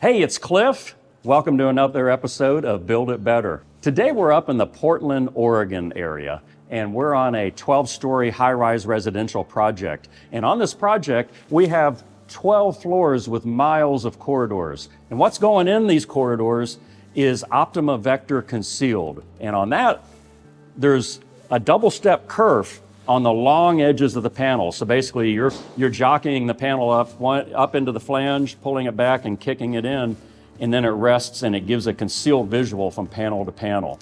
Hey, it's Cliff. Welcome to another episode of Build It Better. Today we're up in the Portland, Oregon area, and we're on a 12-story high-rise residential project. And on this project, we have 12 floors with miles of corridors. And what's going in these corridors is Optima Vector concealed. And on that, there's a double-step kerf on the long edges of the panel. So basically you're jockeying the panel up into the flange, pulling it back and kicking it in, and then it rests and it gives a concealed visual from panel to panel.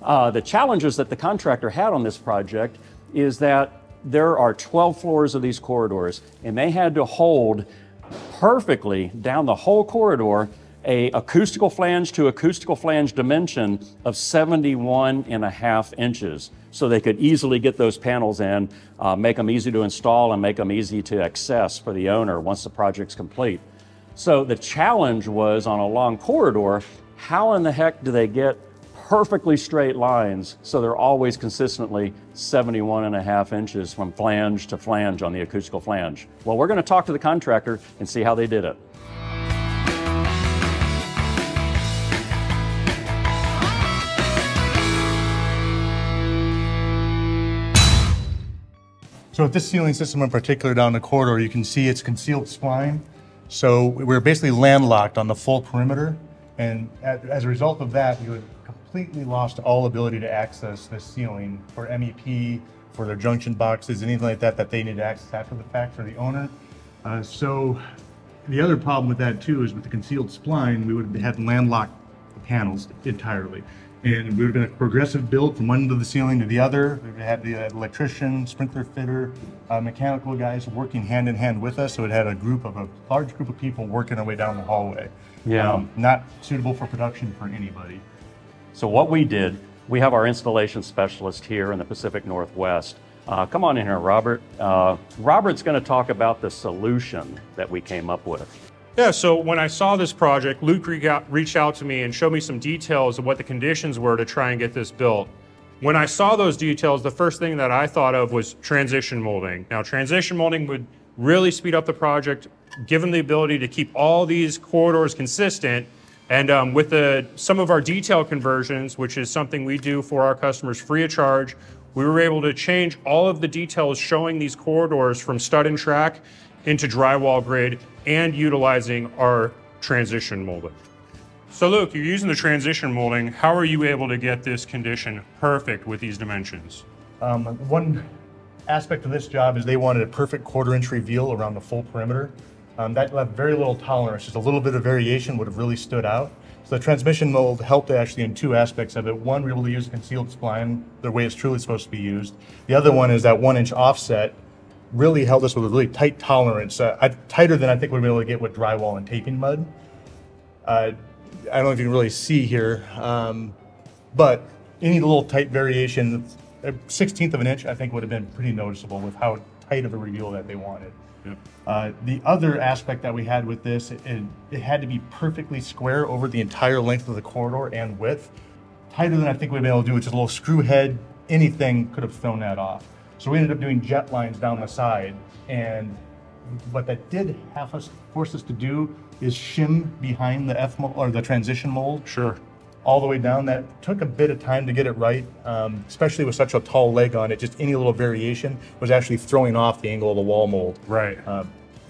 The challenges that the contractor had on this project is that there are 12 floors of these corridors, and they had to hold perfectly down the whole corridor a acoustical flange to acoustical flange dimension of 71.5 inches. So they could easily get those panels in, make them easy to install and make them easy to access for the owner once the project's complete. So the challenge was on a long corridor, how in the heck do they get perfectly straight lines so they're always consistently 71.5 inches from flange to flange on the acoustical flange? Well, we're gonna talk to the contractor and see how they did it. So with this ceiling system in particular down the corridor, you can see it's concealed spline. So we're basically landlocked on the full perimeter. And as a result of that, you had completely lost all ability to access the ceiling for MEP, for their junction boxes, anything like that that they need to access after the fact for the owner. So the other problem with that too is with the concealed spline, we would have had landlocked the panels entirely. And we would have been a progressive build from one end of the ceiling to the other. We would have had the electrician, sprinkler fitter, mechanical guys working hand in hand with us. So it had a large group of people working our way down the hallway. Yeah. Not suitable for production for anybody. So what we did, we have our installation specialist here in the Pacific Northwest. Come on in here, Robert. Robert's gonna talk about the solution that we came up with. Yeah, so when I saw this project, Luke reached out to me and showed me some details of what the conditions were to try and get this built. When I saw those details, the first thing that I thought of was transition molding. Now, transition molding would really speed up the project, give them the ability to keep all these corridors consistent. And with some of our detail conversions, which is something we do for our customers free of charge, we were able to change all of the details showing these corridors from stud and track into drywall grid and utilizing our transition molding. So Luke, you're using the transition molding. How are you able to get this condition perfect with these dimensions? One aspect of this job is they wanted a perfect quarter-inch reveal around the full perimeter. That left very little tolerance. Just a little bit of variation would have really stood out. So the transmission mold helped actually in two aspects of it. One, we were able to use concealed spline the way it's truly supposed to be used. The other one is that 1-inch offset really held us with a really tight tolerance, tighter than I think we'd be able to get with drywall and taping mud. I don't know if you can really see here, but any little tight variation, 1/16 of an inch, I think would have been pretty noticeable with how tight of a reveal that they wanted. Yep. The other aspect that we had with this, it had to be perfectly square over the entire length of the corridor and width, tighter than I think we'd be able to do with just a little screw head. Anything could have thrown that off. So we ended up doing jet lines down the side, and what that did force us to do is shim behind the F mold or the transition mold. Sure. All the way down. That took a bit of time to get it right, especially with such a tall leg on it. Just any little variation was actually throwing off the angle of the wall mold. Right.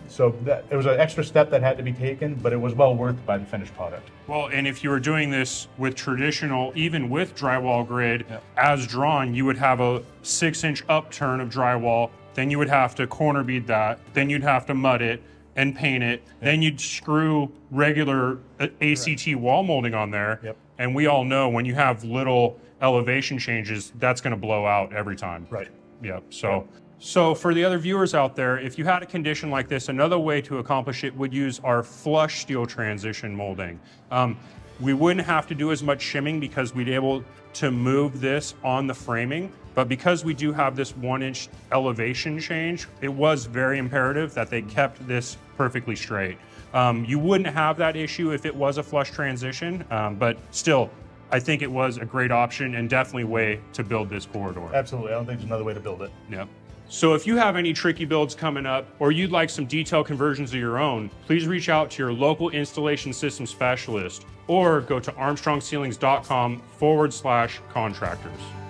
So it was an extra step that had to be taken, but it was well worth by the finished product. Well, and if you were doing this with traditional, even with drywall grid, yeah, as drawn, you would have a 6-inch upturn of drywall, then you would have to corner bead that, then you'd have to mud it and paint it, yeah, then you'd screw regular ACT wall molding on there. Yep. And we all know when you have little elevation changes, that's gonna blow out every time. Right. Yep, so. Yeah. So for the other viewers out there, if you had a condition like this, another way to accomplish it would use our flush steel transition molding. We wouldn't have to do as much shimming because we'd be able to move this on the framing, but because we do have this 1-inch elevation change, it was very imperative that they kept this perfectly straight. You wouldn't have that issue if it was a flush transition, but still, I think it was a great option and definitely a way to build this corridor. Absolutely, I don't think there's another way to build it. Yep. So if you have any tricky builds coming up or you'd like some detailed conversions of your own, please reach out to your local installation system specialist or go to armstrongceilings.com/contractors.